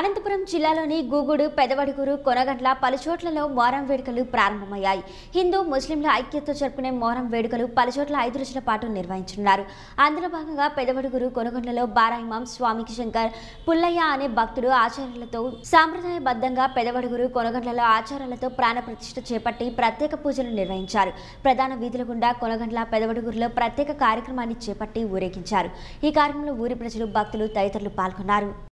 అనంతపురం జిల్లాలోని గూగుడు, పెదవడుగురు, కొనగంట్ల పలుచోట్లలో మొహర్రం వేడుకలు ప్రారంభమయ్యాయి. హిందూ ముస్లింల ఐక్యతతో జరుపుకునే మొహర్రం వేడుకలు పలుచోట్ల 5 రోజుల పాటు నిర్వహించనున్నారు. అందులో భాగంగా పెదవడుగురు కొనగంట్లలో బారాయిమాం స్వామి శంకర్ పుల్లయ్య అనే భక్తుడు ఆచారాలతో సాంప్రదాయబద్ధంగా పెదవడుగురు కొనగంట్లలో ఆచారాలతో ప్రాణప్రతిష్ఠ చేపట్టి ప్రత్యేక పూజలు నిర్వహించారు. ప్రధాన వీధుల గుండా కొనగంట్ల పెదవడుగురులో ప్రత్యేక కార్యక్రమాన్ని చేపట్టి ఊరేగించారు. ఈ కార్యక్రమంలో ఊరి ప్రజలు, భక్తులు తదితరులు పాల్గొన్నారు.